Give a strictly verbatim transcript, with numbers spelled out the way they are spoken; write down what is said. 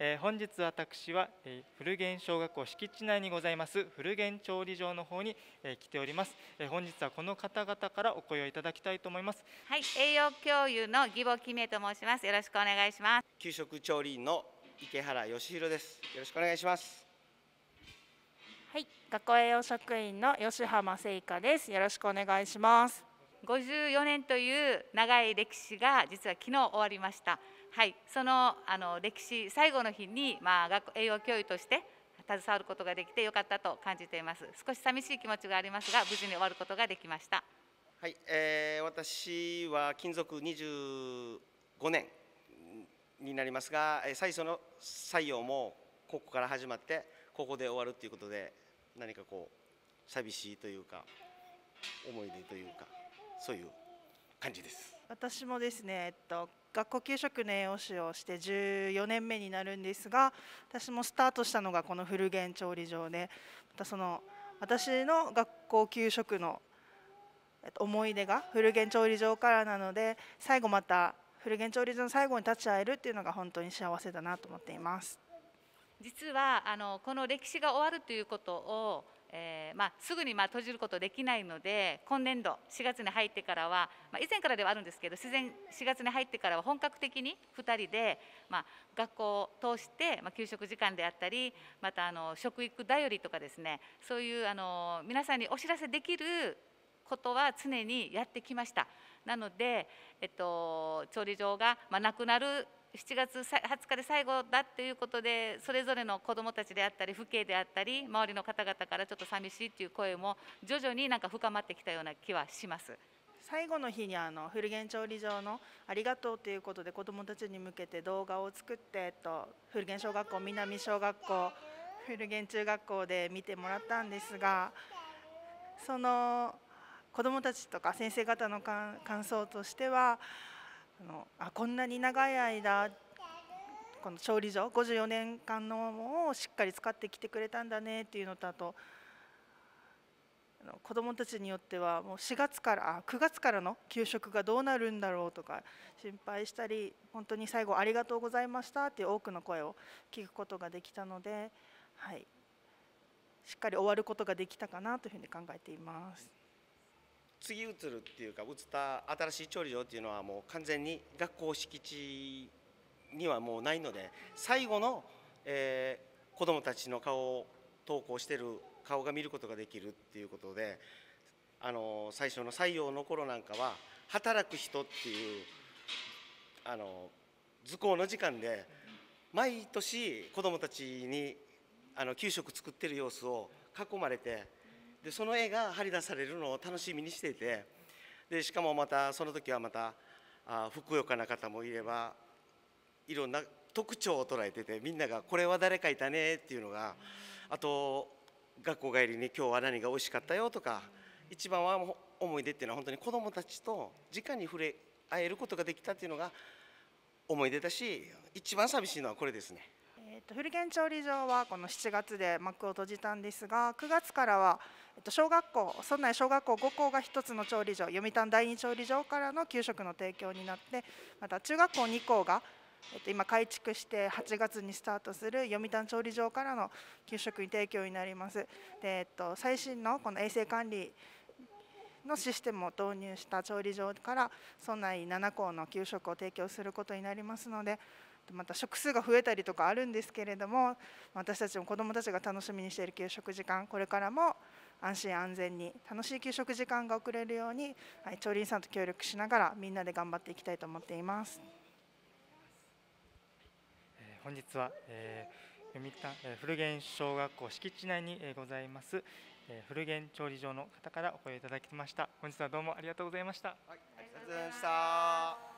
えー、本日私は、えー、古源小学校敷地内にございます古源調理場の方に、えー、来ております、えー、本日はこの方々からお声をいただきたいと思います。はい、栄養教諭の義母紀芽と申します。よろしくお願いします。給食調理員の池原義弘です。よろしくお願いします。はい、学校栄養職員の吉浜聖香です。よろしくお願いします。ごじゅうよねんという長い歴史が実は昨日終わりました。はい、そのあの歴史最後の日に、まあ、学校栄養教諭として携わることができてよかったと感じています。少し寂しい気持ちがありますが無事に終わることができました。はい、えー、私は勤続にじゅうごねんになりますが、最初の採用もここから始まってここで終わるということで、何かこう寂しいというか思い出というか、そういう感じです。私もですね、えっと学校給食の栄養士をしてじゅうよねんめになるんですが、私もスタートしたのがこの古源調理場で、またその私の学校給食の思い出が古源調理場からなので、最後また古源調理場の最後に立ち会えるっていうのが本当に幸せだなと思っています。実はあのこの歴史が終わるということを、えーまあ、すぐにまあ閉じることできないので、今年度しがつに入ってからは、まあ、以前からではあるんですけど、自然しがつに入ってからは本格的にふたりで、まあ、学校を通して、まあ、給食時間であったり、またあの食育だよりとかですね、そういうあの皆さんにお知らせできることは常にやってきました。なので、えっと、調理場が、まあ、なくなるしちがつはつかで最後だということで、それぞれの子どもたちであったり父兄であったり周りの方々からちょっと寂しいという声も徐々になんか深まってきたような気はします。最後の日にあの古源調理場のありがとうということで子どもたちに向けて動画を作って、えっと、古源小学校、南小学校、古源中学校で見てもらったんですが、その子どもたちとか先生方の感想としては、あのあこんなに長い間この調理場ごじゅうよねんかんのものをしっかり使ってきてくれたんだねっていうのと、あとあの子どもたちによってはもうしがつからあくがつからの給食がどうなるんだろうとか心配したり、本当に最後ありがとうございましたっていう多くの声を聞くことができたので、はい、しっかり終わることができたかなというふうに考えています。次移るっていうか移った新しい調理場っていうのはもう完全に学校敷地にはもうないので、最後の、えー、子どもたちの顔を登校している顔が見ることができるっていうことで、あの最初の採用の頃なんかは働く人っていうあの図工の時間で毎年子どもたちにあの給食作ってる様子を囲まれて。でその絵が張り出されるのを楽しみにしていて、でしかもまたその時はまたあふくよかな方もいれば、いろんな特徴を捉えてて、みんながこれは誰かいたねっていうのが、あと学校帰りに今日は何が美味しかったよとか、一番は思い出っていうのは本当に子どもたちと直に触れ合えることができたっていうのが思い出だし、一番寂しいのはこれですね。えっと、古源調理場はこのしちがつで幕を閉じたんですが、くがつからはえっと小学校村内小学校ごこうがひとつの調理場、読谷第二調理場からの給食の提供になって、また中学校にこうが、えっと、今改築してはちがつにスタートする読谷調理場からの給食に提供になります。で、えっと、最新のこの衛生管理のシステムを導入した調理場から村内ななこうの給食を提供することになりますので、また食数が増えたりとかあるんですけれども、私たちも子どもたちが楽しみにしている給食時間、これからも安心安全に楽しい給食時間が送れるように、はい、調理員さんと協力しながらみんなで頑張っていきたいと思っています。本日は、えー、読谷、えー、古源小学校敷地内にございます、えー、古源調理場の方からお声をいただきました。本日はどうもありがとうございました。はい、ありがとうございました。